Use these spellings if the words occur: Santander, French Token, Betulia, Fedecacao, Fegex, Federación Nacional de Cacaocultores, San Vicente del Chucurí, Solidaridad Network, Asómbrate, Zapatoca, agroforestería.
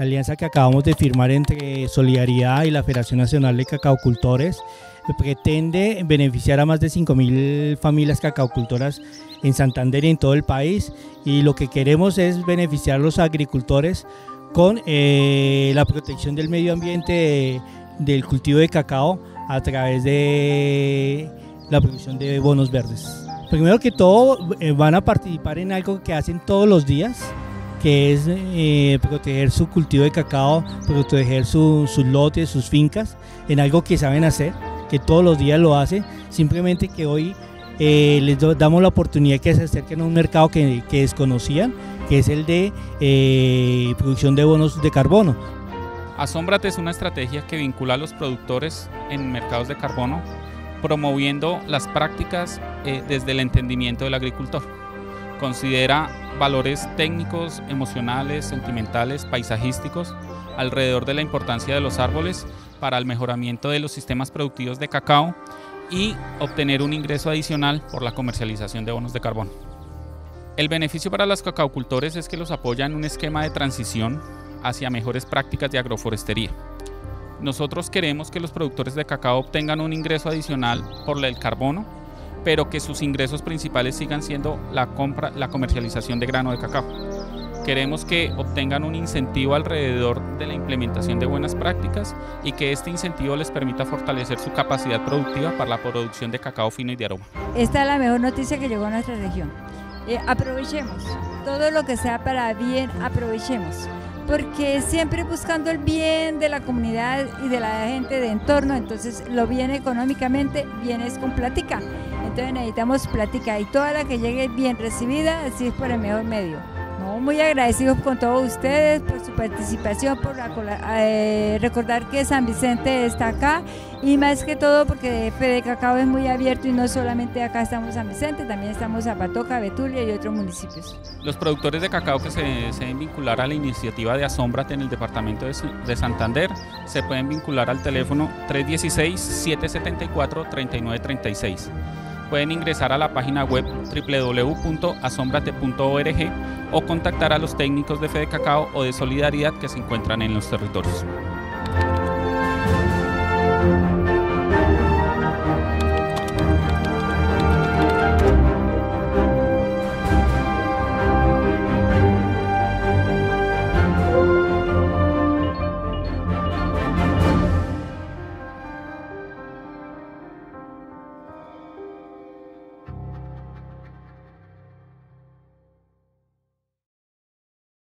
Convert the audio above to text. La alianza que acabamos de firmar entre Solidaridad y la Federación Nacional de Cacaocultores pretende beneficiar a más de 5.000 familias cacaocultoras en Santander y en todo el país, y lo que queremos es beneficiar a los agricultores con la protección del medio ambiente del cultivo de cacao a través de la producción de bonos verdes. Primero que todo, van a participar en algo que hacen todos los días, que es proteger su cultivo de cacao, proteger sus lotes, sus fincas, en algo que saben hacer, que todos los días lo hacen, simplemente que hoy les damos la oportunidad que se acerquen a un mercado que desconocían, que es el de producción de bonos de carbono. Asómbrate es una estrategia que vincula a los productores en mercados de carbono, promoviendo las prácticas desde el entendimiento del agricultor. Considera valores técnicos, emocionales, sentimentales, paisajísticos alrededor de la importancia de los árboles para el mejoramiento de los sistemas productivos de cacao y obtener un ingreso adicional por la comercialización de bonos de carbono. El beneficio para los cacaocultores es que los apoya en un esquema de transición hacia mejores prácticas de agroforestería. Nosotros queremos que los productores de cacao obtengan un ingreso adicional por el carbono, pero que sus ingresos principales sigan siendo la comercialización de grano de cacao. Queremos que obtengan un incentivo alrededor de la implementación de buenas prácticas y que este incentivo les permita fortalecer su capacidad productiva para la producción de cacao fino y de aroma. Esta es la mejor noticia que llegó a nuestra región. Aprovechemos todo lo que sea para bien, aprovechemos, porque siempre buscando el bien de la comunidad y de la gente de entorno, entonces lo bien económicamente, bien es con plática, entonces necesitamos plática y toda la que llegue bien recibida, así es por el mejor medio. No, muy agradecidos con todos ustedes por su participación, por recordar que San Vicente está acá y más que todo porque Fedecacao es muy abierto y no solamente acá estamos San Vicente, también estamos Zapatoca, Betulia y otros municipios. Los productores de cacao que se deseen vincular a la iniciativa de Asómbrate en el departamento de Santander se pueden vincular al teléfono 316-774-3936. Pueden ingresar a la página web www.asombrate.org o contactar a los técnicos de Fedecacao o de Solidaridad que se encuentran en los territorios.